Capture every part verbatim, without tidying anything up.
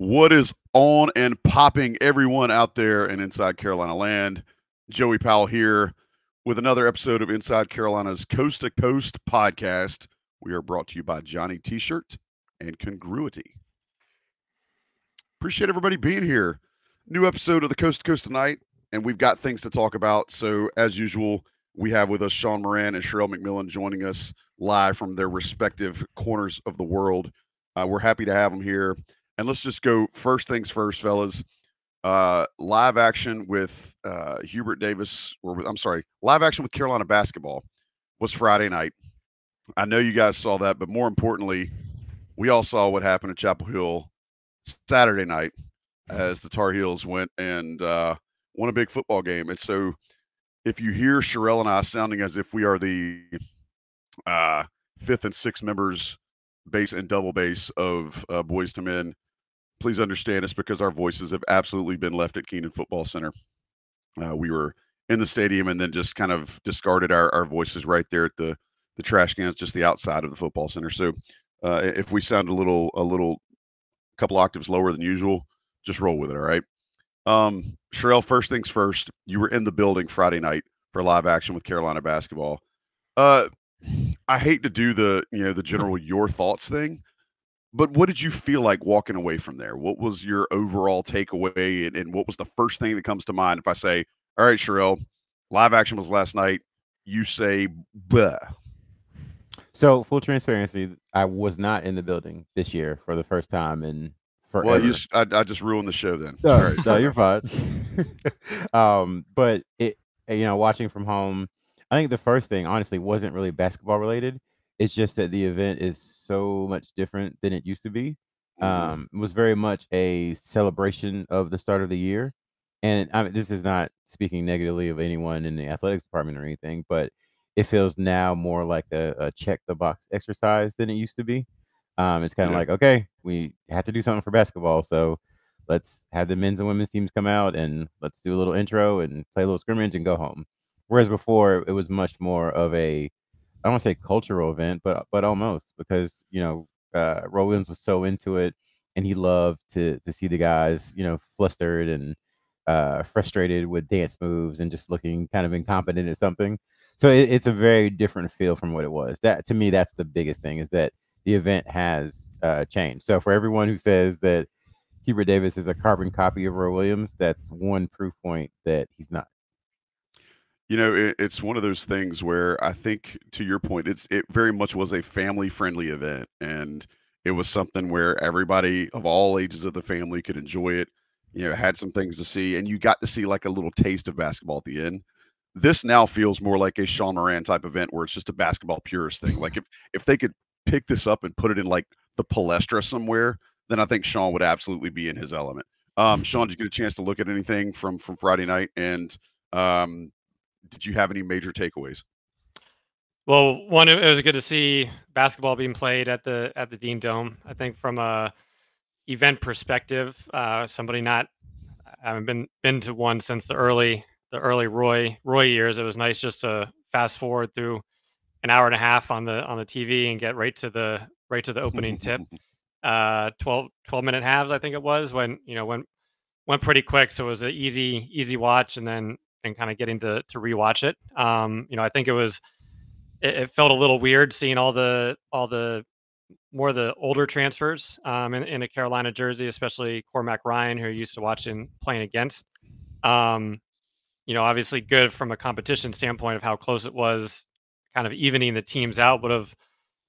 What is on and popping, everyone out there in Inside Carolina land? Joey Powell here with another episode of Inside Carolina's Coast to Coast podcast. We are brought to you by Johnny T-Shirt and Congruity. Appreciate everybody being here. New episode of the Coast to Coast tonight, and we've got things to talk about. So as usual, we have with us Sean Moran and Sherrell McMillan joining us live from their respective corners of the world. Uh, we're happy to have them here. And let's just go first things first, fellas. Uh, live action with uh, Hubert Davis, or I'm sorry, live action with Carolina Basketball was Friday night. I know you guys saw that, but more importantly, we all saw what happened at Chapel Hill Saturday night as the Tar Heels went and uh, won a big football game. And so if you hear Sherrell and I sounding as if we are the uh, fifth and sixth members, bass and double bass of uh, Boyz two Men, please understand us because our voices have absolutely been left at Kenan Football Center. Uh, we were in the stadium and then just kind of discarded our, our voices right there at the, the trash cans, just the outside of the football center. So uh, if we sound a little, a little couple octaves lower than usual, just roll with it. All right. Um, Sherrell, first things first, you were in the building Friday night for live action with Carolina Basketball. Uh, I hate to do the, you know, the general your thoughts thing, but what did you feel like walking away from there? What was your overall takeaway, and, and what was the first thing that comes to mind if I say, all right, Sherrell, live action was last night, you say, bleh? So, full transparency, I was not in the building this year for the first time in forever. Well, you, I, I just ruined the show then. No, all right. No, you're fine. um, but, it, you know, watching from home, I think the first thing, honestly, wasn't really basketball related. It's just that the event is so much different than it used to be. Mm-hmm. Um, it was very much a celebration of the start of the year. And I mean, this is not speaking negatively of anyone in the athletics department or anything, but it feels now more like a, a check the box exercise than it used to be. Um, it's kind of yeah. like, okay, we have to do something for basketball. So let's have the men's and women's teams come out and let's do a little intro and play a little scrimmage and go home. Whereas before, it was much more of a, I don't want to say cultural event, but but almost, because, you know, uh, Roy Williams was so into it, and he loved to to see the guys, you know, flustered and uh, frustrated with dance moves and just looking kind of incompetent at something. So it, it's a very different feel from what it was. That, to me, that's the biggest thing, is that the event has uh, changed. So for everyone who says that Hubert Davis is a carbon copy of Roy Williams, that's one proof point that he's not. You know, it, it's one of those things where I think, to your point, it's it very much was a family-friendly event, and it was something where everybody of all ages of the family could enjoy it, you know, had some things to see, and you got to see like a little taste of basketball at the end. This now feels more like a Sean Moran type event where it's just a basketball purist thing. Like if, if they could pick this up and put it in like the Palestra somewhere, then I think Sean would absolutely be in his element. Um, Sean, did you get a chance to look at anything from, from Friday night? And um, did you have any major takeaways? Well, one, it was good to see basketball being played at the at the Dean Dome. I think from a event perspective, uh, somebody not I haven't been been to one since the early the early Roy Roy years. It was nice just to fast forward through an hour and a half on the on the T V and get right to the right to the opening tip. Uh, twelve minute halves, I think it was, when you know went went pretty quick. So it was an easy easy watch, and then. and kind of getting to, to rewatch it. Um, you know, I think it was, it, it felt a little weird seeing all the, all the more of the older transfers um, in, in a Carolina jersey, especially Cormac Ryan, who I used to watching playing against. Um, you know, obviously good from a competition standpoint of how close it was, kind of evening the teams out. Would have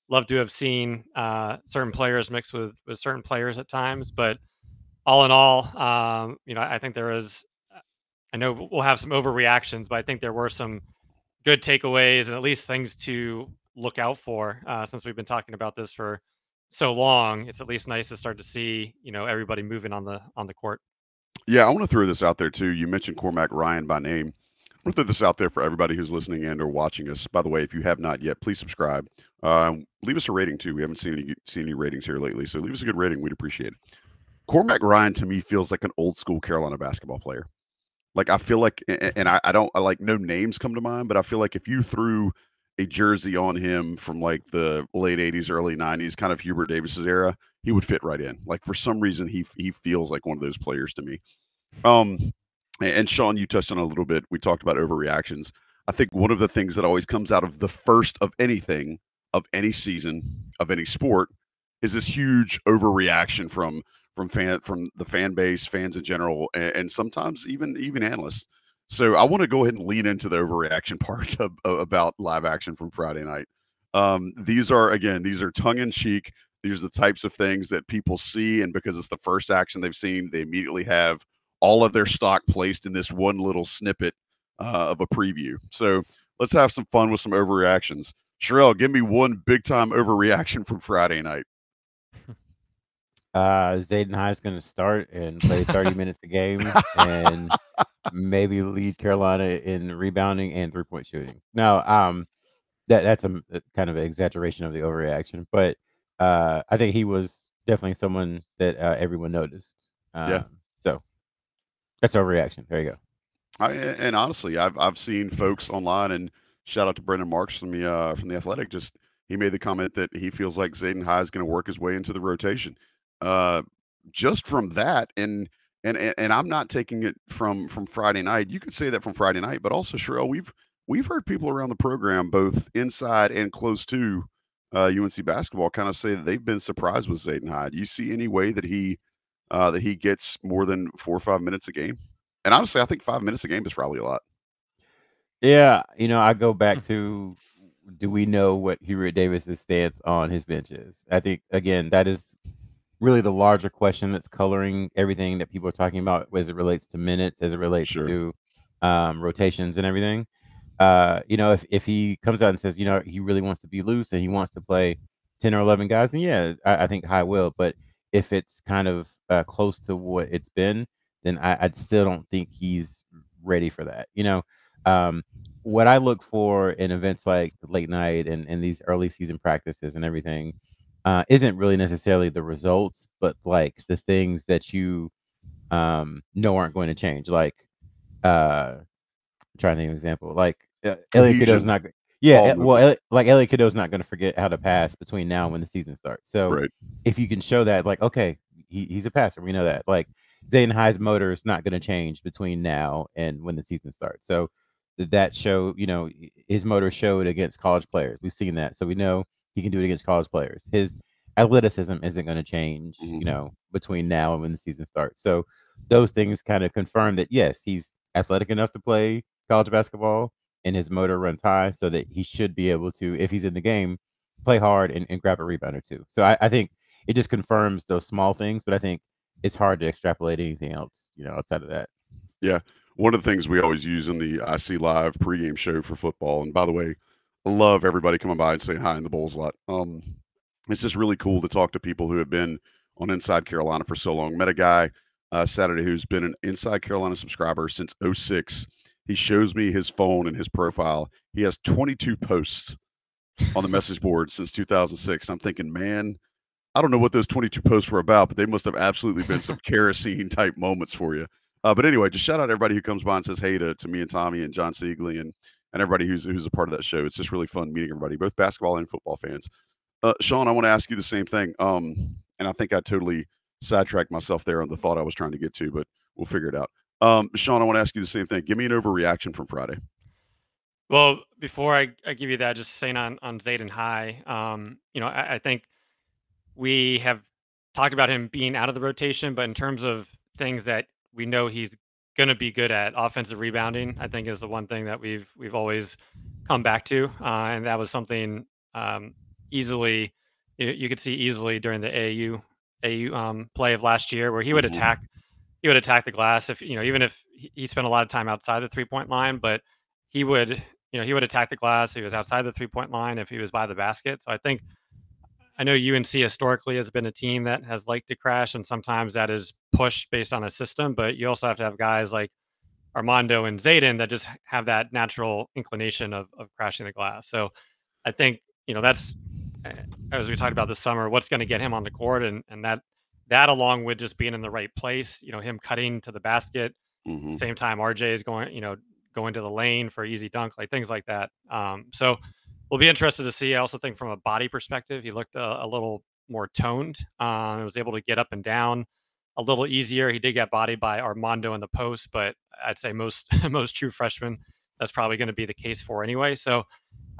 loved to have seen uh, certain players mixed with, with certain players at times, but all in all, um, you know, I think there is, I know we'll have some overreactions, but I think there were some good takeaways and at least things to look out for. Uh, since we've been talking about this for so long, it's at least nice to start to see, you know, everybody moving on the on the court. Yeah, I want to throw this out there too. You mentioned Cormac Ryan by name. I want to throw this out there for everybody who's listening and or watching us. By the way, if you have not yet, please subscribe. Uh, leave us a rating too. We haven't seen any seen any ratings here lately, so leave us a good rating. We'd appreciate it. Cormac Ryan to me feels like an old school Carolina basketball player. Like I feel like, and I, I don't, I like no names come to mind, but I feel like if you threw a jersey on him from like the late eighties, early nineties, kind of Hubert Davis's era, he would fit right in. Like for some reason, he he feels like one of those players to me. Um, and Sean, you touched on a little bit. We talked about overreactions. I think one of the things that always comes out of the first of anything, of any season, of any sport, is this huge overreaction from from fan from the fan base, fans in general, and, and sometimes even even analysts. So I want to go ahead and lean into the overreaction part of, of, about live action from Friday night. Um, these are, again, these are tongue-in-cheek. These are the types of things that people see, and because it's the first action they've seen, they immediately have all of their stock placed in this one little snippet uh, of a preview. So let's have some fun with some overreactions. Sherrell, give me one big-time overreaction from Friday night. Uh, Zayden High is going to start and play thirty minutes a game and maybe lead Carolina in rebounding and three-point shooting. No, um, that that's a, a kind of an exaggeration of the overreaction, but uh, I think he was definitely someone that uh, everyone noticed. Um, yeah. So that's overreaction. There you go. I, and honestly, I've I've seen folks online, and shout out to Brendan Marks from the uh, from the Athletic. Just he made the comment that he feels like Zayden High is going to work his way into the rotation. Uh, just from that, and and and I'm not taking it from from Friday night. You could say that from Friday night, but also, Sherrell, we've we've heard people around the program, both inside and close to uh, U N C basketball, kind of say that they've been surprised with Zayden High. Do you see any way that he uh, that he gets more than four or five minutes a game? And honestly, I think five minutes a game is probably a lot. Yeah, you know, I go back to, do we know what Hubert Davis's stance on his bench is? I think again that is really the larger question that's coloring everything that people are talking about as it relates to minutes, as it relates sure. to um, rotations and everything. Uh, you know, if, if he comes out and says, you know, he really wants to be loose and he wants to play ten or eleven guys, then yeah, I, I think High will. But if it's kind of uh, close to what it's been, then I, I still don't think he's ready for that. You know, um, what I look for in events like late night and, and these early season practices and everything Uh, isn't really necessarily the results, but like the things that you um, know aren't going to change. Like, uh, I'm trying to think of an example. Like uh, Elliot Cadeau's not. Yeah, well, Elliot, like Elliot Cadeau's not going to forget how to pass between now and when the season starts. So right. if you can show that, like, okay, he, he's a passer, we know that. Like Zayden High's motor is not going to change between now and when the season starts. So that show, you know, his motor showed against college players. We've seen that, so we know he can do it against college players. His athleticism isn't going to change, mm-hmm. you know, between now and when the season starts. So those things kind of confirm that, yes, he's athletic enough to play college basketball and his motor runs high so that he should be able to, if he's in the game, play hard and, and grab a rebound or two. So I, I think it just confirms those small things, but I think it's hard to extrapolate anything else, you know, outside of that. Yeah. One of the things we always use in the I C Live pregame show for football, and by the way, I love everybody coming by and saying hi in the Bulls lot. Um, it's just really cool to talk to people who have been on Inside Carolina for so long. Met a guy uh, Saturday who's been an Inside Carolina subscriber since oh six. He shows me his phone and his profile. He has twenty-two posts on the message board since two thousand six. I'm thinking, man, I don't know what those twenty-two posts were about, but they must have absolutely been some kerosene-type moments for you. Uh, but anyway, just shout out everybody who comes by and says hey to, to me and Tommy and John Siegley and and everybody who's who's a part of that show. It's just really fun meeting everybody, both basketball and football fans. Uh, Sean, I want to ask you the same thing, um, and I think I totally sidetracked myself there on the thought I was trying to get to, but we'll figure it out. Um, Sean, I want to ask you the same thing. Give me an overreaction from Friday. Well, before I, I give you that, just saying on, on Zayden High, um, you know, I, I think we have talked about him being out of the rotation, but in terms of things that we know he's going to be good at, offensive rebounding, I think, is the one thing that we've we've always come back to, uh, and that was something um, easily you, you could see easily during the A A U um, play of last year, where he would mm-hmm. attack he would attack the glass. If you know, even if he spent a lot of time outside the three point line, but he would you know he would attack the glass. If he was outside the three point line, if he was by the basket. So I think I know U N C historically has been a team that has liked to crash, and sometimes that is pushed based on a system, but you also have to have guys like Armando and Zayden that just have that natural inclination of, of crashing the glass. So I think, you know, that's, as we talked about this summer, what's going to get him on the court, and, and that, that along with just being in the right place, you know, him cutting to the basket, mm-hmm. same time R J is going, you know, going to the lane for easy dunk, like things like that. Um, so we'll be interested to see. I also think from a body perspective, he looked a, a little more toned. Uh, he was able to get up and down a little easier. He did get bodied by Armando in the post, but I'd say most most true freshmen, that's probably going to be the case for anyway. So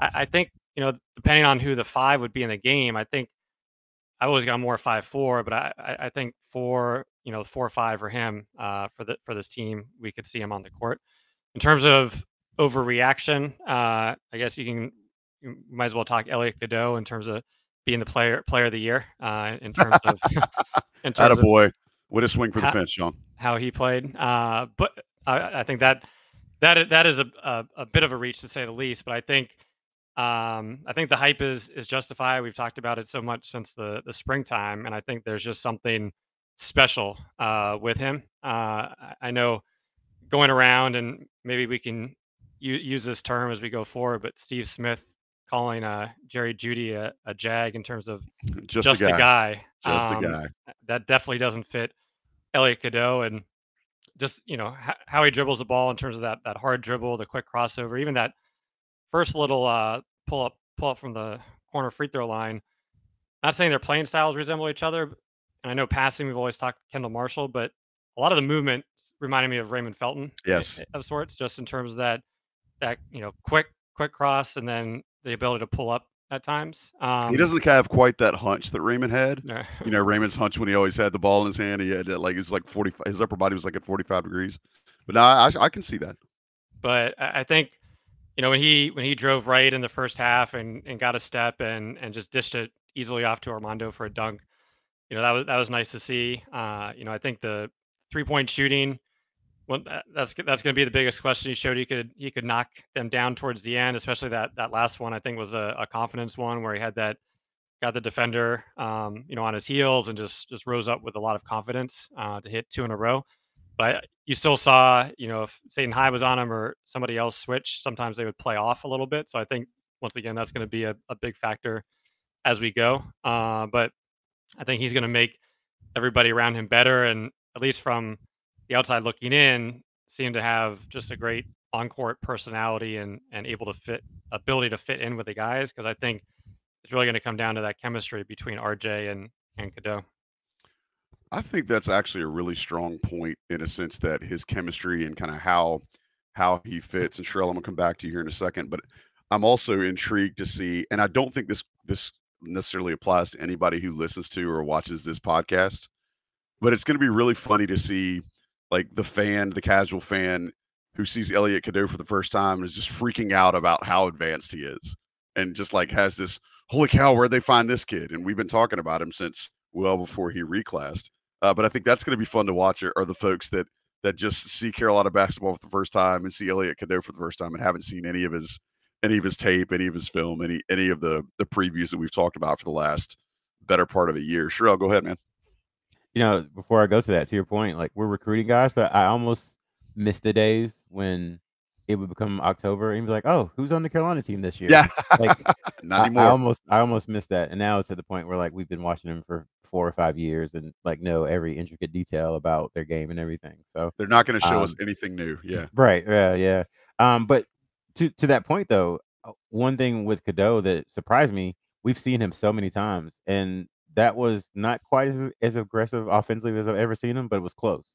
I, I think, you know, depending on who the five would be in the game, I think I always got more five four, but I, I think four, you know, four or five for him, uh, for the for this team, we could see him on the court. In terms of overreaction, uh, I guess you can you might as well talk Elliot Cadeau in terms of being the player player of the year. Uh, in terms of, in terms attaboy. Of what a swing for how, the fence, Sean. How he played, uh, but I, I think that that that is a, a a bit of a reach to say the least. But I think. Um, I think the hype is is justified. We've talked about it so much since the the springtime, and I think there's just something special uh, with him. Uh, I know going around, and maybe we can u- use this term as we go forward, but Steve Smith calling uh, Jerry Jeudy a, a jag in terms of just, just a guy. A guy. Just um, a guy. That definitely doesn't fit Elliot Cadeau, and just, you know, h- how he dribbles the ball in terms of that that hard dribble, the quick crossover, even that first little uh, pull up, pull up from the corner free throw line. Not saying their playing styles resemble each other, and I know passing, we've always talked Kendall Marshall, but a lot of the movement reminded me of Raymond Felton, yes, of sorts, just in terms of that that you know quick quick cross and then the ability to pull up at times. Um, he doesn't have quite that hunch that Raymond had. No. You know, Raymond's hunch when he always had the ball in his hand, he had like he's like forty. His upper body was like at forty-five degrees, but now I, I can see that. But I think. You know, when he when he drove right in the first half and, and got a step and and just dished it easily off to Armando for a dunk, you know, that was that was nice to see. Uh, you know, I think the three point shooting, well, that's that's going to be the biggest question. He showed he could he could knock them down towards the end, especially that that last one. I think was a, a confidence one where he had that got the defender, um, you know, on his heels and just just rose up with a lot of confidence uh, to hit two in a row. But you still saw, you know, if Zayden High was on him or somebody else switched, sometimes they would play off a little bit. So I think, once again, that's going to be a, a big factor as we go. Uh, but I think he's going to make everybody around him better. And at least from the outside looking in, seemed to have just a great on-court personality and, and able to fit ability to fit in with the guys. Because I think it's really going to come down to that chemistry between R J and, and Cadeau. I think that's actually a really strong point in a sense that his chemistry and kind of how how he fits. And Sherrell, I'm gonna come back to you here in a second, but I'm also intrigued to see, and I don't think this this necessarily applies to anybody who listens to or watches this podcast, but it's gonna be really funny to see like the fan, the casual fan who sees Elliot Cadeau for the first time and is just freaking out about how advanced he is and just like has this, holy cow, where'd they find this kid? And we've been talking about him since well before he reclassed. Uh, but I think that's going to be fun to watch are, are the folks that that just see Carolina basketball for the first time and see Elliot Cadeau for the first time and haven't seen any of his any of his tape, any of his film, any any of the the previews that we've talked about for the last better part of a year. Sherrell, go ahead, man. You know, before I go to that, to your point, like we're recruiting guys, but I almost miss the days when it would become October and be like, oh, who's on the Carolina team this year? Yeah. Like, Not anymore. I, I almost I almost missed that. And now it's at the point where like we've been watching them for four or five years and like know every intricate detail about their game and everything. So they're not going to show um, us anything new. Yeah. Right. Yeah. Yeah. Um, but to, to that point though, one thing with Cadeau that surprised me, we've seen him so many times and that was not quite as, as aggressive offensively as I've ever seen him, but it was close.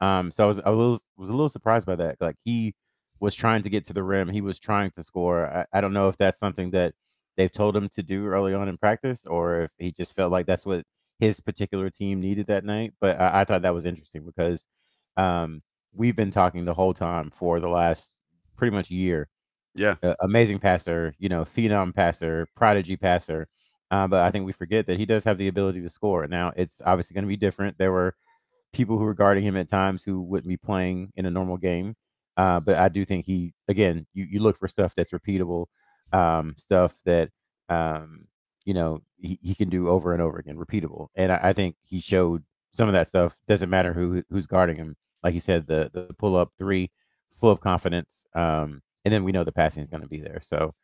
Um, so I was, I was, was a little surprised by that. Like he was trying to get to the rim. He was trying to score. I, I don't know if that's something that they've told him to do early on in practice or if he just felt like that's what his particular team needed that night. But I, I thought that was interesting because um, we've been talking the whole time for the last pretty much year. Yeah. Uh, amazing passer, you know, phenom passer, prodigy passer. Uh, but I think we forget that he does have the ability to score. Now, it's obviously going to be different. There were people who were guarding him at times who wouldn't be playing in a normal game. Uh, but I do think he, again, you, you look for stuff that's repeatable, um, stuff that, um, you know, he, he can do over and over again, repeatable. And I, I think he showed some of that stuff. Doesn't matter who who's guarding him. Like you said, the the pull up three, full of confidence. Um, and then we know the passing is going to be there. So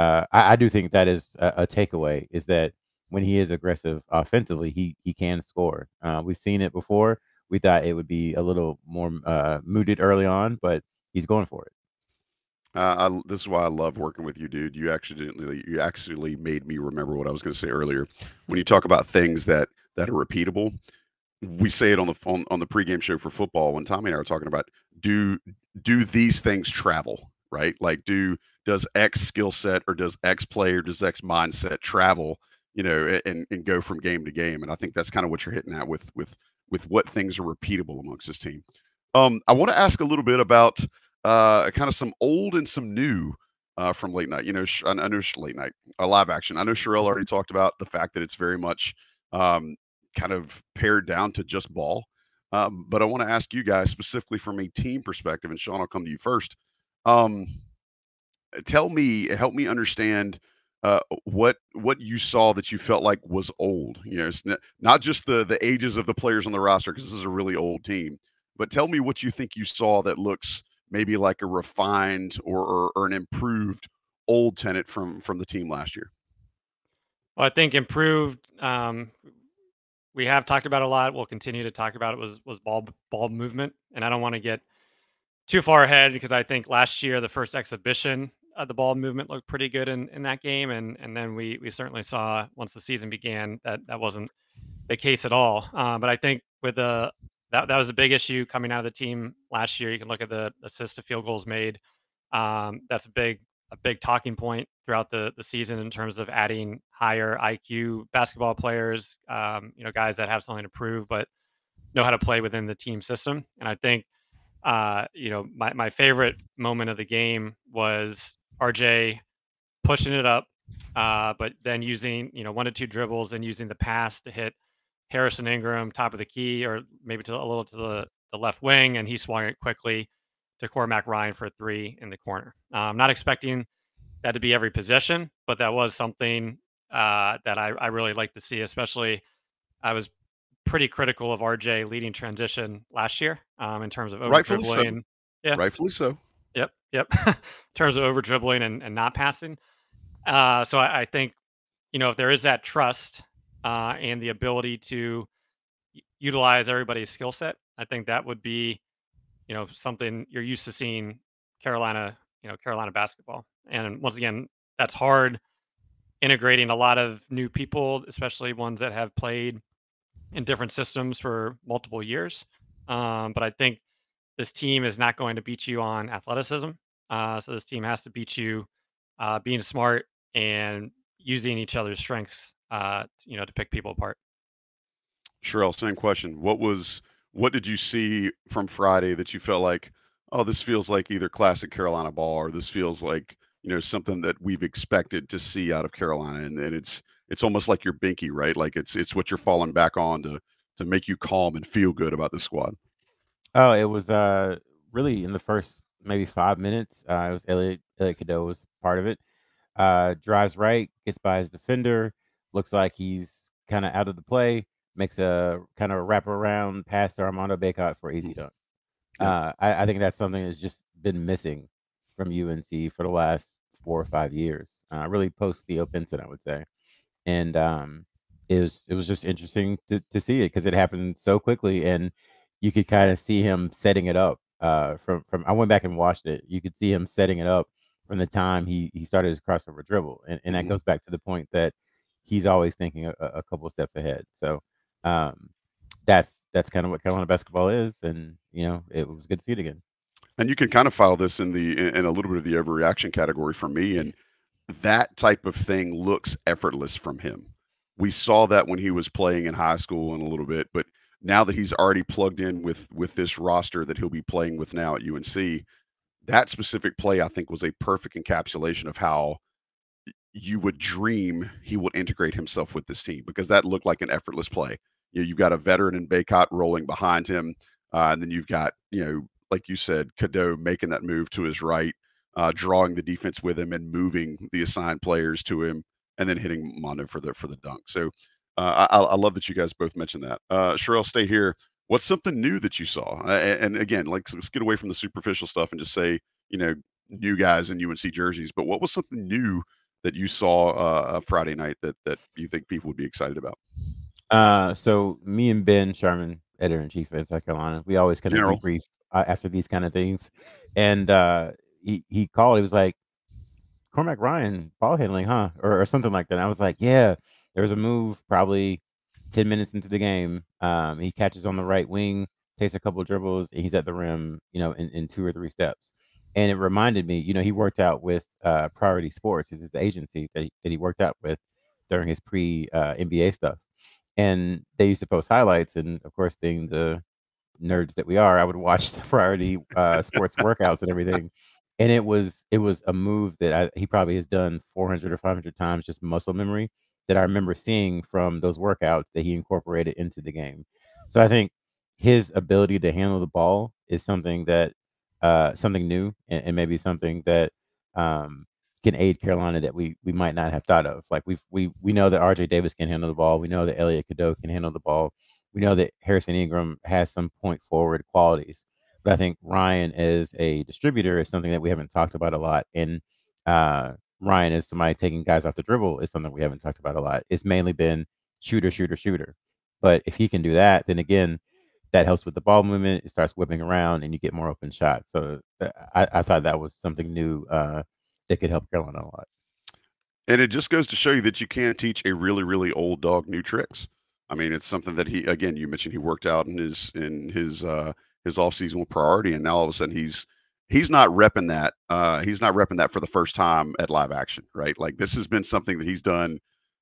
uh, I, I do think that is a, a takeaway is that when he is aggressive offensively, he he can score. Uh, we've seen it before. We thought it would be a little more uh, muted early on, but he's going for it. Uh, I, this is why I love working with you, dude. You accidentally, you actually made me remember what I was going to say earlier. When you talk about things that that are repeatable, we say it on the on, on the pregame show for football when Tommy and I are talking about do do these things travel, right? Like do does X skill set or does X player, does X mindset travel, you know, and and go from game to game? And I think that's kind of what you're hitting at with with with what things are repeatable amongst this team. Um, I want to ask a little bit about. Uh, kind of some old and some new uh, from late night. You know, I know late night, uh, live action. I know Sherrell already talked about the fact that it's very much um, kind of pared down to just ball. Um, but I want to ask you guys specifically from a team perspective, and Sean, I'll come to you first. Um, tell me, help me understand uh, what what you saw that you felt like was old. You know, it's not just the the ages of the players on the roster, because this is a really old team. But tell me what you think you saw that looks maybe like a refined or, or, or an improved old tenet from, from the team last year. Well, I think improved, um, we have talked about a lot. We'll continue to talk about it was, was ball, ball movement. And I don't want to get too far ahead because I think last year, the first exhibition of the ball movement looked pretty good in, in that game. And, and then we, we certainly saw once the season began that that wasn't the case at all. Uh, but I think with the, That, that was a big issue coming out of the team last year. You can look at the assist to field goals made. Um, that's a big a big talking point throughout the, the season in terms of adding higher I Q basketball players, um, you know, guys that have something to prove but know how to play within the team system. And I think, uh, you know, my, my favorite moment of the game was R J pushing it up, uh, but then using, you know, one to two dribbles and using the pass to hit Harrison Ingram, top of the key, or maybe to a little to the, the left wing, and he swung it quickly to Cormac Ryan for a three in the corner. Uh, I'm not expecting that to be every possession, but that was something uh, that I, I really like to see, especially I was pretty critical of R J leading transition last year um, in terms of over-dribbling. Rightfully so. Yeah. Rightfully so. Yep, yep. In terms of over-dribbling and, and not passing. Uh, so I, I think, you know, if there is that trust Uh, and the ability to utilize everybody's skill set, I think that would be, you know, something you're used to seeing Carolina, you know, Carolina basketball. And once again, that's hard integrating a lot of new people, especially ones that have played in different systems for multiple years. Um, but I think this team is not going to beat you on athleticism. Uh, so this team has to beat you uh, being smart and using each other's strengths Uh, you know, to pick people apart. Sherrell, same question. What was, what did you see from Friday that you felt like, oh, this feels like either classic Carolina ball, or this feels like, you know, something that we've expected to see out of Carolina, and then it's it's almost like your binky, right? Like it's it's what you're falling back on to to make you calm and feel good about the squad. Oh, it was uh really in the first maybe five minutes. Uh, it was Elliot Elliot Cadeau was part of it. Uh, drives right, gets by his defender. Looks like he's kind of out of the play, makes a kind of wraparound pass to Armando Bacot for easy dunk. Yeah. Uh, I, I think that's something that's just been missing from U N C for the last four or five years, uh, really post Theo Pinson, I would say. And um, it was it was just interesting to, to see it because it happened so quickly, and you could kind of see him setting it up. Uh, from from I went back and watched it. You could see him setting it up from the time he, he started his crossover dribble. And, and that mm-hmm. goes back to the point that he's always thinking a, a couple of steps ahead. So um, that's that's kind of what Carolina basketball is, and you know it was good to see it again. And you can kind of file this in the in a little bit of the overreaction category for me, and that type of thing looks effortless from him. We saw that when he was playing in high school and a little bit, but now that he's already plugged in with with this roster that he'll be playing with now at U N C, that specific play I think was a perfect encapsulation of how you would dream he would integrate himself with this team, because that looked like an effortless play. You know, you've got a veteran in Bacot rolling behind him. Uh, and then you've got, you know, like you said, Cadeau making that move to his right, uh, drawing the defense with him and moving the assigned players to him and then hitting Mondo for the, for the dunk. So uh, I, I love that you guys both mentioned that. Uh, Sherrell, stay here. What's something new that you saw? Uh, and, and again, like let's get away from the superficial stuff and just say, you know, new guys in U N C jerseys, but what was something new that you saw uh, Friday night that that you think people would be excited about? Uh, so me and Ben Sherman, editor in chief of Inside Carolina, we always kind of debrief uh, after these kind of things, and uh, he he called. He was like, Cormac Ryan ball handling, huh? Or, or something like that. And I was like, yeah, there was a move probably ten minutes into the game. Um, he catches on the right wing, takes a couple of dribbles, and he's at the rim, you know, in, in two or three steps. And it reminded me, you know, he worked out with uh, Priority Sports, is his agency that he, that he worked out with during his pre-N B A uh, stuff. And they used to post highlights. And, of course, being the nerds that we are, I would watch the Priority uh, Sports workouts and everything. And it was it was a move that I, he probably has done four hundred or five hundred times, just muscle memory, that I remember seeing from those workouts that he incorporated into the game. So I think his ability to handle the ball is something that uh, something new and, and maybe something that um, can aid Carolina that we we might not have thought of. Like we we we know that R J Davis can handle the ball. We know that Elliot Cadeau can handle the ball. We know that Harrison Ingram has some point forward qualities. But I think Ryan as a distributor is something that we haven't talked about a lot. And uh, Ryan as somebody taking guys off the dribble is something we haven't talked about a lot. It's mainly been shooter, shooter, shooter. But if he can do that, then again, that helps with the ball movement. It starts whipping around and you get more open shots. So I, I thought that was something new uh, that could help Carolina a lot. And it just goes to show you that you can't teach a really, really old dog new tricks. I mean, it's something that he, again, you mentioned he worked out in his, in his, uh, his offseason with Priority, and now all of a sudden he's he's not repping that. Uh, he's not repping that for the first time at Live Action, right? Like this has been something that he's done,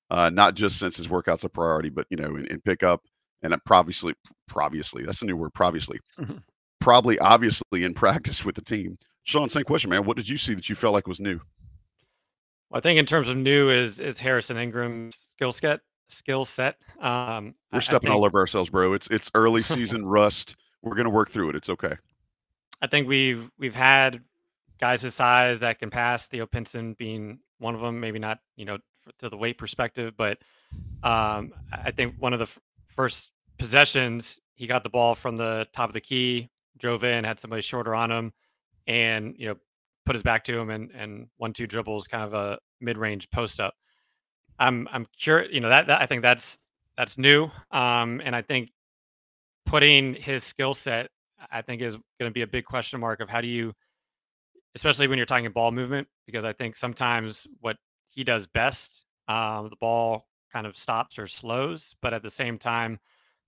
uh, not just since his workouts at Priority, but you know, in, in pickup and obviously, obviously, that's a new word, obviously, mm-hmm. probably, obviously in practice with the team. Sean, same question, man. What did you see that you felt like was new? Well, I think in terms of new is is Harrison Ingram's skill set. Skill set. Um, We're I, stepping I think... all over ourselves, bro. It's it's early season rust. We're going to work through it. It's okay. I think we've we've had guys his size that can pass, Theo Pinson being one of them, maybe not, you know, to the weight perspective, but um, I think one of the f first possessions, he got the ball from the top of the key, drove in, had somebody shorter on him, and, you know, put his back to him and, and one, two dribbles, kind of a mid-range post-up. I'm, I'm curious, you know, that, that I think that's, that's new. Um, and I think putting his skill set, I think, is going to be a big question mark of how do you, especially when you're talking ball movement, because I think sometimes what he does best, um, the ball kind of stops or slows. But at the same time,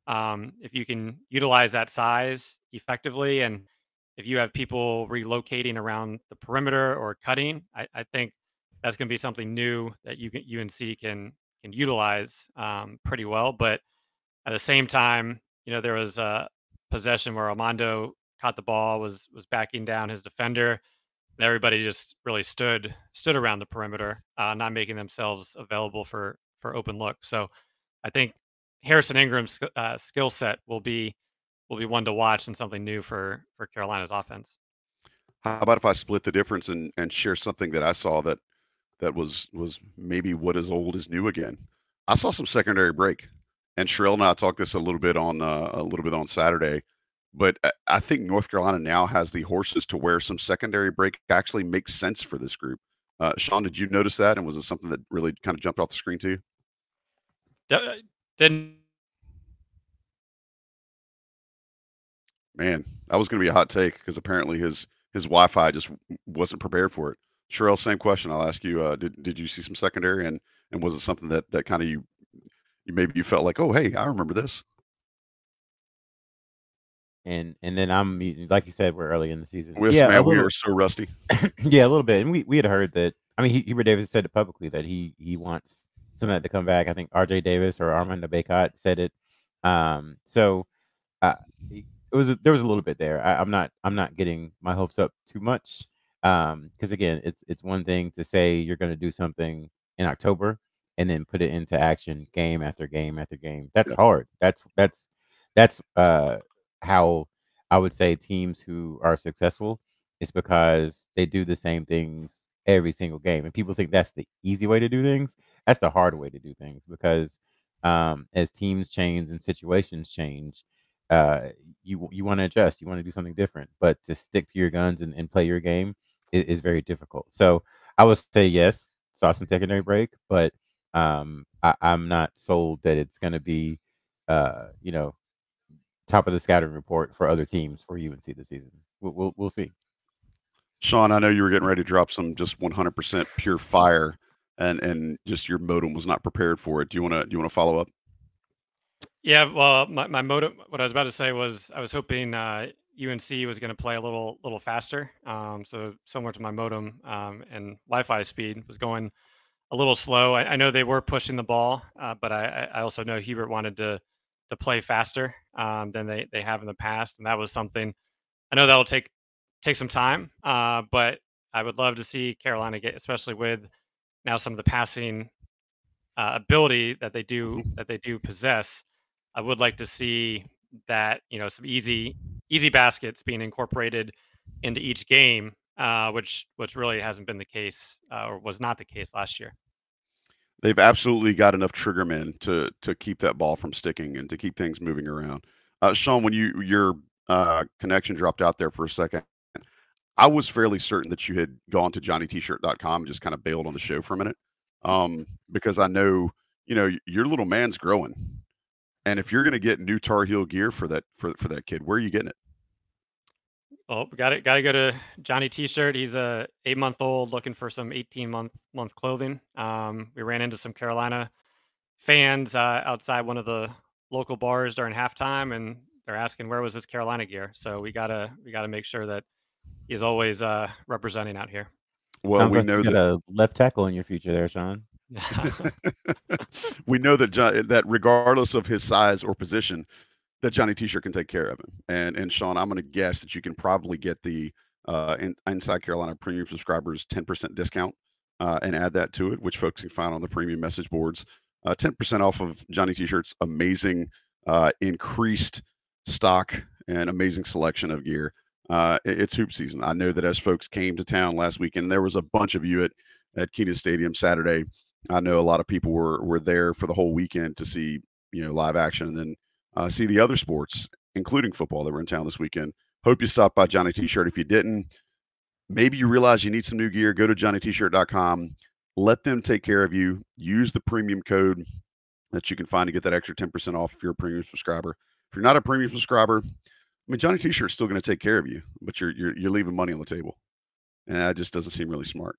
um, if you can utilize that size effectively, and if you have people relocating around the perimeter or cutting, I, I think that's going to be something new that you can, U N C can can utilize um, pretty well. But at the same time, you know, there was a possession where Armando caught the ball, was was backing down his defender, and everybody just really stood stood around the perimeter, uh, not making themselves available for for open looks. So I think Harrison Ingram's uh, skill set will be will be one to watch and something new for for Carolina's offense. How about if I split the difference and and share something that I saw that that was was maybe what is old is new again? I saw some secondary break. And Sherrell and I talked this a little bit on uh, a little bit on Saturday, but I think North Carolina now has the horses to where some secondary break actually makes sense for this group. Uh, Sean, did you notice that, and was it something that really kind of jumped off the screen to you? Didn't. Man, that was going to be a hot take because apparently his his Wi-Fi just wasn't prepared for it. Sherrell, same question. I'll ask you. Uh, did did you see some secondary, and and was it something that that kind of you? Maybe you felt like, oh, hey, I remember this. And and then I'm, like you said, we're early in the season. With, yeah, man, we were so rusty. Yeah, a little bit. And we, we had heard that, I mean, Hubert Davis said it publicly that he he wants some of that to come back. I think R J Davis or Armando Bacot said it. Um, so uh, it was a, there was a little bit there. I, I'm not I'm not getting my hopes up too much because um, again, it's it's one thing to say you're going to do something in October and then put it into action game after game after game. That's hard. That's that's that's uh, how I would say teams who are successful is because they do the same things every single game. And people think that's the easy way to do things. That's the hard way to do things because um, as teams change and situations change, uh, you you want to adjust. You want to do something different. But to stick to your guns and, and play your game is, is very difficult. So I would say yes, saw some secondary break, but Um, I, I'm not sold that it's going to be, uh, you know, top of the scouting report for other teams for U N C this season. We'll, we'll, we'll see. Sean, I know you were getting ready to drop some just one hundred percent pure fire, and and just your modem was not prepared for it. Do you want to do you want to follow up? Yeah, well, my, my modem. What I was about to say was I was hoping uh, U N C was going to play a little little faster. Um, so similar to my modem um, and Wi-Fi speed was going a little slow. I, I know they were pushing the ball, uh, but I, I also know Hubert wanted to to play faster um, than they they have in the past, and that was something. I know that'll take take some time, uh, but I would love to see Carolina get, especially with now some of the passing uh, ability that they do that they do possess. I would like to see that, you know, some easy easy baskets being incorporated into each game, uh, which which really hasn't been the case uh, or was not the case last year. They've absolutely got enough triggermen to to keep that ball from sticking and to keep things moving around. Uh, Sean, when you your uh, connection dropped out there for a second, I was fairly certain that you had gone to johnny t shirt dot com and just kind of bailed on the show for a minute, um, because I know, you know, your little man's growing. And if you're going to get new Tar Heel gear for that for for that kid, where are you getting it? Well, got it. Got to go to Johnny T-Shirt. He's a eight month old looking for some eighteen month month clothing. Um, we ran into some Carolina fans uh, outside one of the local bars during halftime, and they're asking where was his Carolina gear. So we gotta we gotta make sure that he's always uh, representing out here. Well, Sounds we like know you got that a left tackle in your future there, Sean. We know that John, that regardless of his size or position, that Johnny T-Shirt can take care of him. And and Sean, I'm going to guess that you can probably get the uh, in, Inside Carolina Premium subscribers ten percent discount uh, and add that to it, which folks can find on the premium message boards. Uh, ten percent off of Johnny T-Shirt's amazing uh, increased stock and amazing selection of gear. Uh, it, it's hoop season. I know that as folks came to town last weekend, there was a bunch of you at at Keenan Stadium Saturday. I know a lot of people were were there for the whole weekend to see, you know, live action and then uh, see the other sports, including football, that were in town this weekend. Hope you stopped by Johnny T-Shirt. If you didn't, maybe you realize you need some new gear. Go to johnny t shirt dot com. Let them take care of you. Use the premium code that you can find to get that extra ten percent off if you're a premium subscriber. If you're not a premium subscriber, I mean, Johnny T-Shirt is still going to take care of you, but you're, you're you're leaving money on the table, and that just doesn't seem really smart.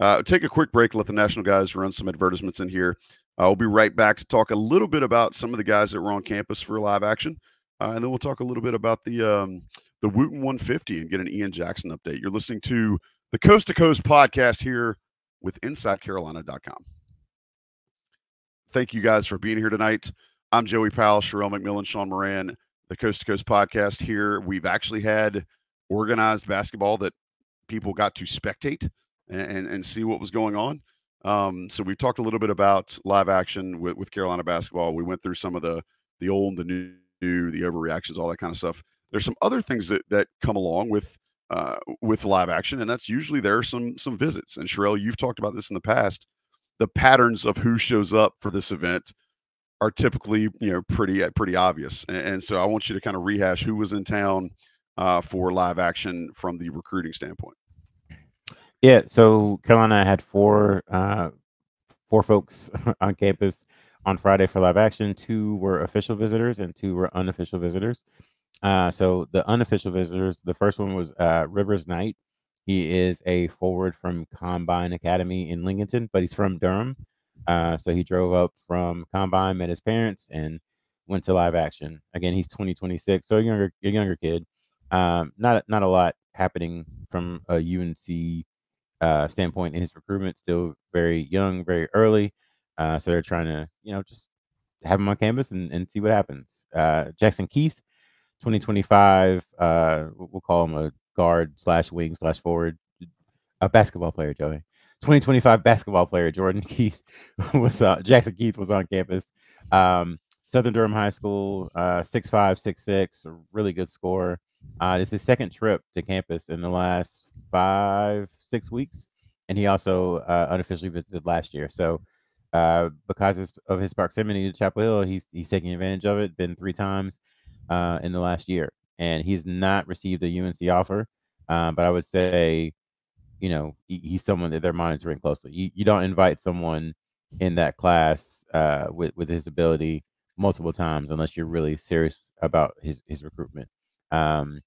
Uh, take a quick break. Let the national guys run some advertisements in here. Uh, we'll be right back to talk a little bit about some of the guys that were on campus for live action, uh, and then we'll talk a little bit about the um, the Wooten one fifty and get an Ian Jackson update. You're listening to the Coast to Coast podcast here with inside carolina dot com. Thank you guys for being here tonight. I'm Joey Powell, Sherrell McMillan, Sean Moran. The Coast to Coast podcast here. We've actually had organized basketball that people got to spectate and, and see what was going on. Um, so we've talked a little bit about live action with, with Carolina basketball. We went through some of the the old, the new, the overreactions, all that kind of stuff. There's some other things that that come along with uh, with live action, and that's usually there are some some visits. And Sherrell, you've talked about this in the past. The patterns of who shows up for this event are typically, you know, pretty pretty obvious. And, and so I want you to kind of rehash who was in town uh, for live action from the recruiting standpoint. Yeah, so Carolina had four uh, four folks on campus on Friday for live action. Two were official visitors and two were unofficial visitors. Uh, so the unofficial visitors, the first one was uh, Rivers Knight. He is a forward from Combine Academy in Lincolnton, but he's from Durham. Uh, so he drove up from Combine, met his parents, and went to live action. Again, he's twenty twenty-six, so a younger, a younger kid. Um, not not a lot happening from a U N C uh, standpoint in his recruitment. Still very young, very early. Uh, so they're trying to, you know, just have him on campus and, and see what happens. Uh, Jackson Keith, twenty twenty-five. Uh, we'll call him a guard slash wing slash forward, a basketball player, Joey. twenty twenty-five basketball player Jordan Keith was uh, Jackson Keith was on campus. Um, Southern Durham High School, uh, six five, six six, a really good scorer. Uh, it's his second trip to campus in the last five, six weeks, and he also uh, unofficially visited last year. So, uh, because of his proximity to Chapel Hill, he's he's taking advantage of it. Been three times uh, in the last year, and he's not received a U N C offer. Uh, but I would say, you know, he's someone that they're monitoring closely. You, you don't invite someone in that class uh, with, with his ability multiple times unless you're really serious about his, his recruitment. Um,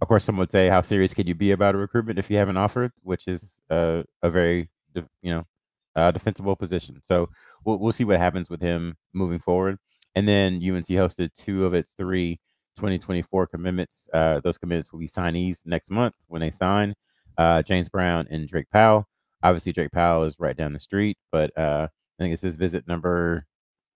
Of course, some would say, how serious could you be about a recruitment if you haven't offered, which is uh, a very, you know, uh, defensible position. So we'll, we'll see what happens with him moving forward. And then U N C hosted two of its three twenty twenty-four commitments. Uh, those commitments will be signees next month when they sign uh, James Brown and Drake Powell. Obviously, Drake Powell is right down the street, but uh, I think it's his visit number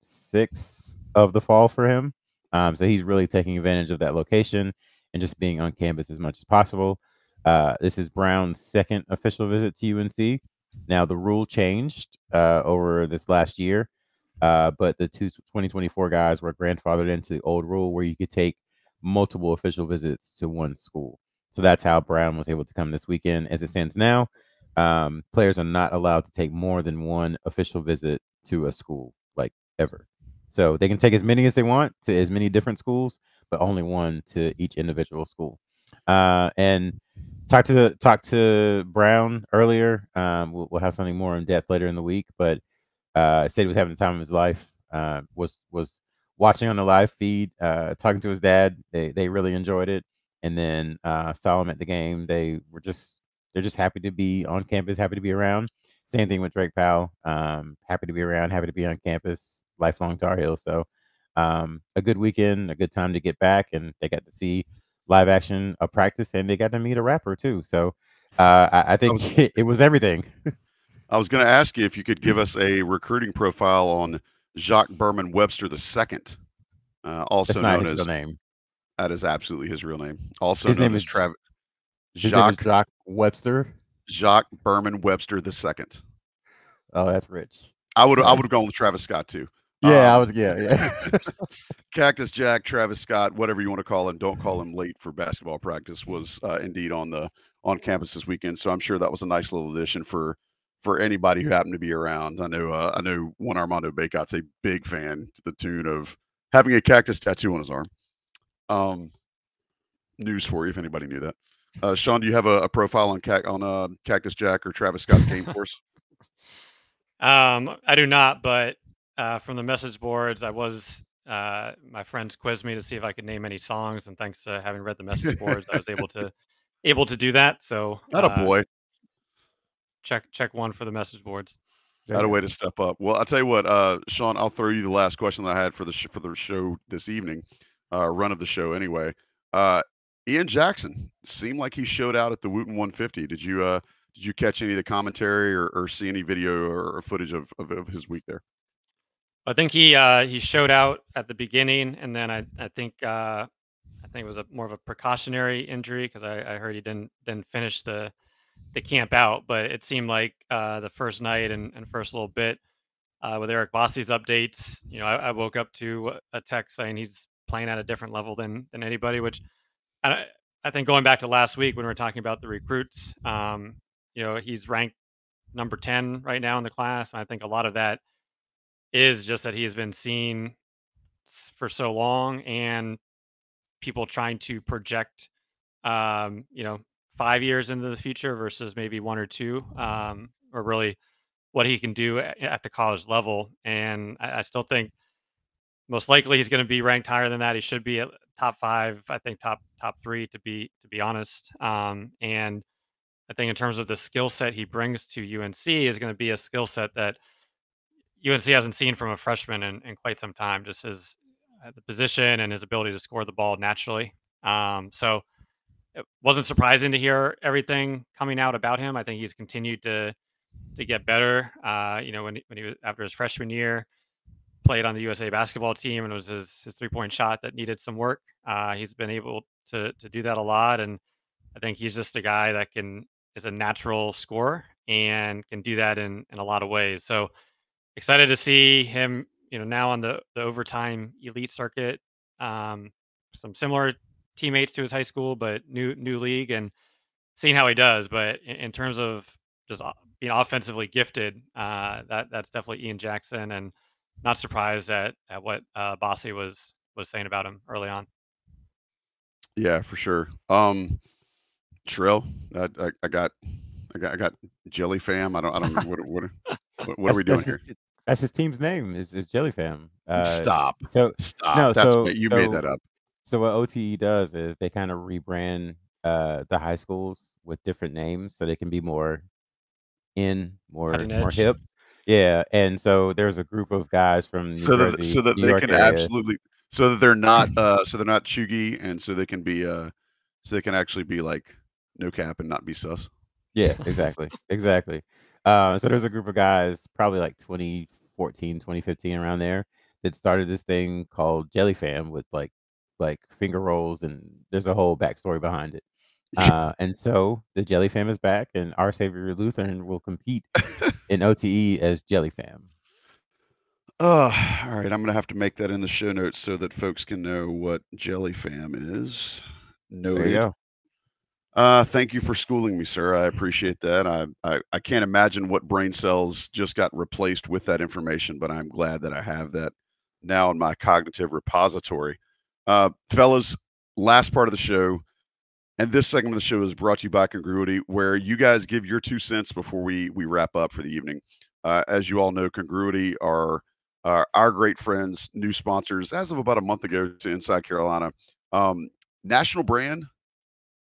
six of the fall for him. Um, so he's really taking advantage of that location and just being on campus as much as possible. Uh, this is Brown's second official visit to U N C. Now, the rule changed uh, over this last year, uh, but the two twenty twenty-four guys were grandfathered into the old rule where you could take multiple official visits to one school. So that's how Brown was able to come this weekend. As it stands now, um, players are not allowed to take more than one official visit to a school, like, ever. So they can take as many as they want to as many different schools, but only one to each individual school. Uh, and talk to the, talk to Brown earlier. Um, we'll, we'll have something more in depth later in the week. But uh, said he was having the time of his life. Uh, was was watching on the live feed. Uh, talking to his dad. They they really enjoyed it. And then uh, saw him at the game. They were just they're just happy to be on campus. Happy to be around. Same thing with Drake Powell. Um, happy to be around. Happy to be on campus. Lifelong Tar Heel. So um, a good weekend, a good time to get back, and they got to see live action, a practice, and they got to meet a rapper too. So uh, I, I think I was, it, it was everything. I was going to ask you if you could give us a recruiting profile on Jacques Berman Webster the Second, uh, also That's known not his as real name. That is absolutely his real name. Also his known name as Travis Jacques, Jacques Webster. Jacques Berman Webster the Second. Oh, that's rich. I would I would have gone with Travis Scott too. Yeah, um, I was, yeah, yeah. Cactus Jack, Travis Scott, whatever you want to call him, don't call him late for basketball practice, was uh, indeed on the on campus this weekend. So I'm sure that was a nice little addition for for anybody who happened to be around. I know uh, I know one Armando Bacot's a big fan to the tune of having a cactus tattoo on his arm. Um, news for you if anybody knew that. Uh, Sean, do you have a, a profile on Cac on uh, Cactus Jack or Travis Scott's game force? Um, I do not, but. Uh, from the message boards, I was, uh, my friends quizzed me to see if I could name any songs, and thanks to having read the message boards, I was able to able to do that. So not a uh, boy. Check check one for the message boards. Not a way to step up. Well, I'll tell you what, uh, Sean, I'll throw you the last question that I had for the sh for the show this evening, uh, run of the show anyway. Uh, Ian Jackson seemed like he showed out at the Wooten one fifty. Did you uh, did you catch any of the commentary or, or see any video or footage of, of, of his week there? I think he uh, he showed out at the beginning, and then I I think uh, I think it was a more of a precautionary injury because I, I heard he didn't didn't finish the the camp out. But it seemed like uh, the first night and, and first little bit uh, with Eric Bossy's updates, you know, I, I woke up to a text saying he's playing at a different level than than anybody. Which I I think going back to last week when we were talking about the recruits, um, you know, he's ranked number ten right now in the class, and I think a lot of that is just that he's been seen for so long, and people trying to project, um, you know, five years into the future versus maybe one or two, um, or really what he can do at, at the college level. And I, I still think most likely he's going to be ranked higher than that. He should be at top five, I think top top three to be to be honest. Um, and I think in terms of the skill set he brings to U N C is going to be a skill set that U N C hasn't seen from a freshman in, in quite some time, just his uh, the position and his ability to score the ball naturally. Um, so it wasn't surprising to hear everything coming out about him. I think he's continued to to get better. Uh, you know, when when he was after his freshman year, played on the U S A basketball team, and it was his his three point shot that needed some work. Uh, he's been able to to do that a lot, and I think he's just a guy that can is a natural scorer and can do that in in a lot of ways. So excited to see him, you know, now on the, the Overtime Elite circuit. Um, some similar teammates to his high school, but new new league, and seeing how he does. But in, in terms of just being offensively gifted, uh, that that's definitely Ian Jackson, and not surprised at at what uh, Bossy was was saying about him early on. Yeah, for sure. Um, Sherrell, I, I, I got I got I got Jelly Fam. I don't I don't know what what what, what are we doing here? Just, that's his team's name is, is Jelly Fam. Uh, Stop. So stop. No, that's, so you so, made that up. So what O T E does is they kind of rebrand uh, the high schools with different names so they can be more in, more more hip. Yeah, and so there's a group of guys from New so Jersey, that so that New they York can area. absolutely so that they're not uh, so they're not chuggy, and so they can be uh, so they can actually be like no cap and not be sus. Yeah, exactly, exactly. Uh, so there's a group of guys, probably like twenty fourteen, twenty fifteen, around there, that started this thing called Jelly Fam with like like finger rolls, and there's a whole backstory behind it. Uh, and so the Jelly Fam is back, and Our Savior Lutheran will compete in O T E as Jelly Fam. Oh, all right. I'm gonna have to make that in the show notes so that folks can know what Jelly Fam is. Noted. There you go. Uh, thank you for schooling me, sir. I appreciate that. I, I I can't imagine what brain cells just got replaced with that information, but I'm glad that I have that now in my cognitive repository. Uh, fellas, last part of the show. And this segment of the show is brought to you by Congruity, where you guys give your two cents before we we wrap up for the evening. Uh, as you all know, Congruity are, are our great friends, new sponsors, as of about a month ago to Inside Carolina. Um, national brand,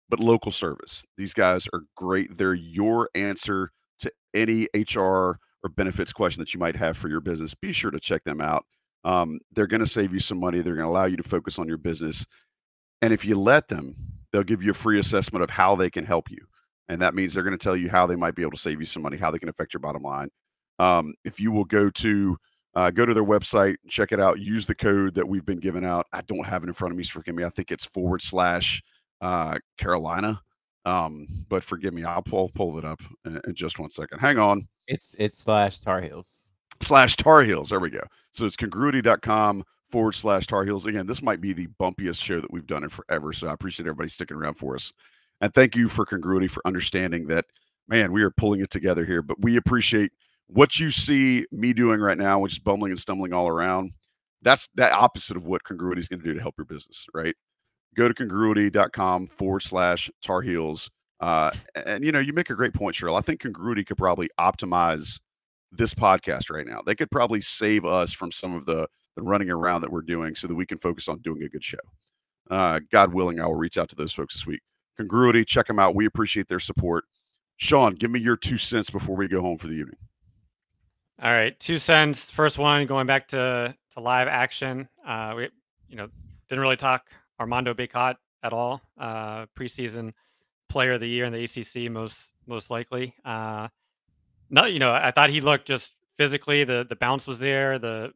but local service. These guys are great. They're your answer to any H R or benefits question that you might have for your business. Be sure to check them out. Um, they're going to save you some money. They're going to allow you to focus on your business. And if you let them, they'll give you a free assessment of how they can help you. And that means they're going to tell you how they might be able to save you some money, how they can affect your bottom line. Um, if you will go to uh, go to their website, check it out, use the code that we've been giving out. I don't have it in front of me, so forgive me. I think it's forward slash uh, Carolina. Um, but forgive me, I'll pull, pull it up in, in just one second. Hang on. It's, it's slash Tar Heels. Slash Tar Heels. There we go. So it's congruity dot com. Forward slash Tar Heels. Again, this might be the bumpiest show that we've done in forever, so I appreciate everybody sticking around for us. And thank you for Congruity for understanding that, man, we are pulling it together here, but we appreciate what you see me doing right now, which is bumbling and stumbling all around. That's that opposite of what Congruity is going to do to help your business, right? Go to congruity dot com forward slash Tar Heels. Uh, and, you know, you make a great point, Sherrell. I think Congruity could probably optimize this podcast right now. They could probably save us from some of the the running around that we're doing so that we can focus on doing a good show. Uh, God willing, I will reach out to those folks this week. Congruity, check them out. We appreciate their support. Sean, give me your two cents before we go home for the evening. All right, two cents. First one, going back to, to live action. Uh, we you know, didn't really talk Armando Bacot at all. Uh, preseason player of the year in the A C C, most most likely. Uh, no, you know, I thought he looked just physically. The, the bounce was there. The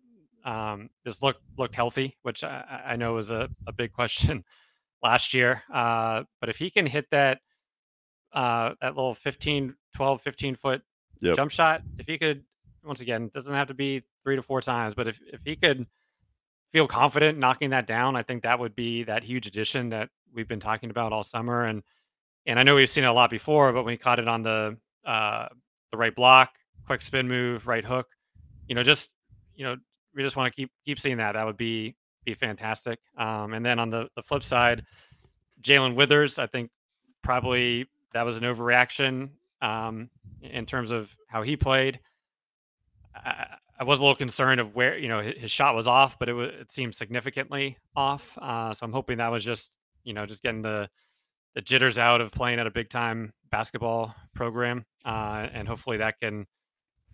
Um, just looked looked healthy, which I, I know was a, a big question last year. Uh, but if he can hit that uh, that little fifteen, twelve, fifteen foot yep. jump shot, if he could, once again, doesn't have to be three to four times, but if, if he could feel confident knocking that down, I think that would be that huge addition that we've been talking about all summer. And and I know we've seen it a lot before, but when he caught it on the uh, the right block, quick spin move, right hook, you know, just, you know, we just want to keep keep seeing that. That would be be fantastic. Um, and then on the, the flip side, Jalen Withers, I think probably that was an overreaction um, in terms of how he played. I, I was a little concerned of where, you know, his, his shot was off, but it was, it seemed significantly off. Uh, so I'm hoping that was just, you know, just getting the, the jitters out of playing at a big time basketball program. Uh, and hopefully that can,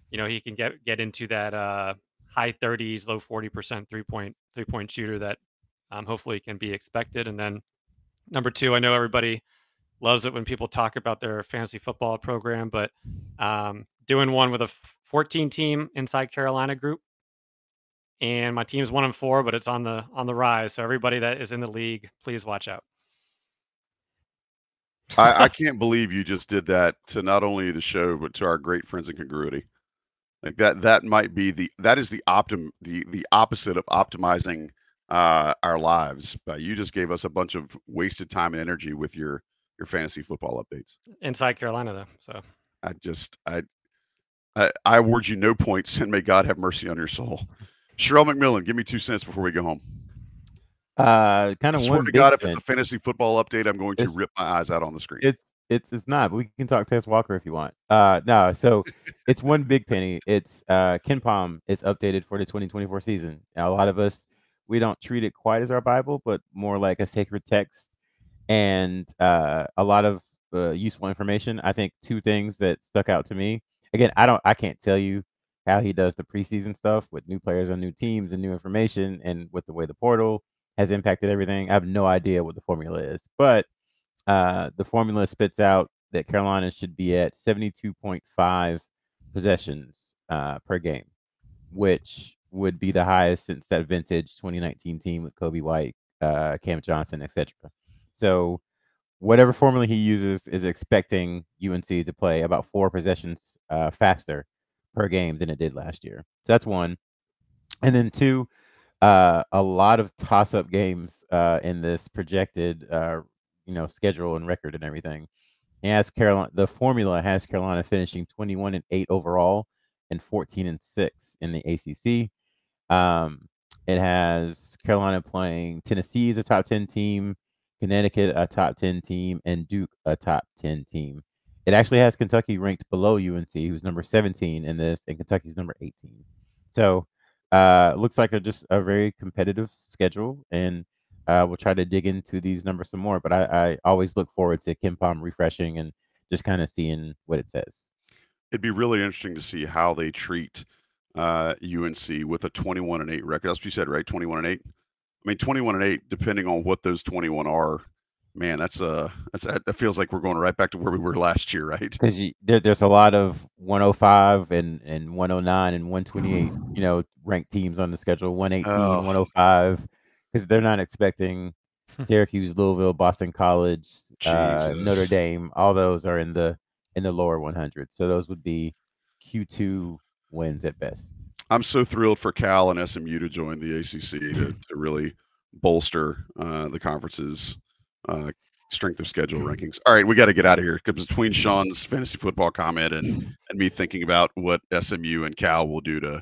you know, he can get, get into that, uh, high thirties, low forty percent three-point three-point shooter that um, hopefully can be expected. And then number two, I know everybody loves it when people talk about their fantasy football program, but um, doing one with a fourteen-team Inside Carolina group, and my team's one and four, but it's on the on the rise. So everybody that is in the league, please watch out. I, I can't believe you just did that to not only the show but to our great friends in Congruity. Like that, that might be the, that is the optim, the, the opposite of optimizing uh, our lives. Uh, you just gave us a bunch of wasted time and energy with your, your fantasy football updates. Inside Carolina though. So I just, I, I, I award you no points, and may God have mercy on your soul. Sherrell McMillan, give me two cents before we go home. Uh, kind of I swear one to God, sense. If it's a fantasy football update, I'm going to it's, rip my eyes out on the screen. It's, It's it's not, but we can talk Tess Walker if you want. Uh, no, so it's one big penny. It's uh, KenPom is updated for the twenty twenty-four season. Now, a lot of us, we don't treat it quite as our Bible, but more like a sacred text. and uh, a lot of uh, useful information. I think two things that stuck out to me. Again, I don't, I can't tell you how he does the preseason stuff with new players on new teams and new information, and with the way the portal has impacted everything. I have no idea what the formula is, but uh, the formula spits out that Carolina should be at seventy-two point five possessions uh, per game, which would be the highest since that vintage twenty nineteen team with Kobe White, uh, Cam Johnson, et cetera. So whatever formula he uses is expecting U N C to play about four possessions uh, faster per game than it did last year. So that's one. And then two, uh, a lot of toss-up games uh, in this projected uh, you know, schedule and record and everything. As Carolina, the formula has Carolina finishing twenty-one and eight overall and fourteen and six in the A C C. Um, it has Carolina playing Tennessee as a top ten team, Connecticut a top ten team, and Duke a top ten team. It actually has Kentucky ranked below U N C, who's number seventeen in this, and Kentucky's number eighteen. So uh, looks like a, just a very competitive schedule, and Uh, we'll try to dig into these numbers some more, but I, I always look forward to KenPom refreshing and just kind of seeing what it says. It'd be really interesting to see how they treat uh, U N C with a twenty-one and eight record. That's what you said, right? twenty-one and eight. I mean, twenty-one and eight, depending on what those twenty-one are, man, that's uh, that's that feels like we're going right back to where we were last year, right? Because there, there's a lot of one oh five and and one oh nine and one twenty-eight, you know, ranked teams on the schedule. one eighteen, oh. one oh five. Because they're not expecting Syracuse, Louisville, Boston College, uh, Notre Dame. All those are in the in the lower one hundred. So those would be Q two wins at best. I'm so thrilled for Cal and S M U to join the A C C to, to really bolster uh, the conference's uh, strength of schedule rankings. All right, we got to get out of here, because between Sean's fantasy football comment and and me thinking about what S M U and Cal will do to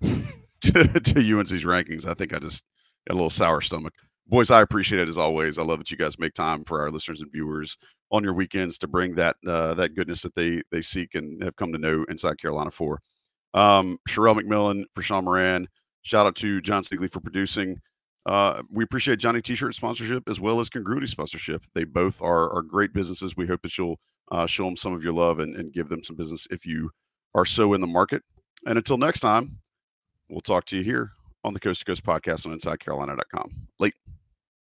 to, to U N C's rankings, I think I just a little sour stomach. Boys, I appreciate it as always. I love that you guys make time for our listeners and viewers on your weekends to bring that uh, that goodness that they they seek and have come to know Inside Carolina for. Um, Sherrell McMillan, for Sean Moran. Shout out to John Sneakley for producing. Uh, we appreciate Johnny T-Shirt sponsorship as well as Congruity sponsorship. They both are, are great businesses. We hope that you'll uh, show them some of your love and, and give them some business if you are so in the market. And until next time, we'll talk to you here on the Coast to Coast podcast on inside carolina dot com. Late.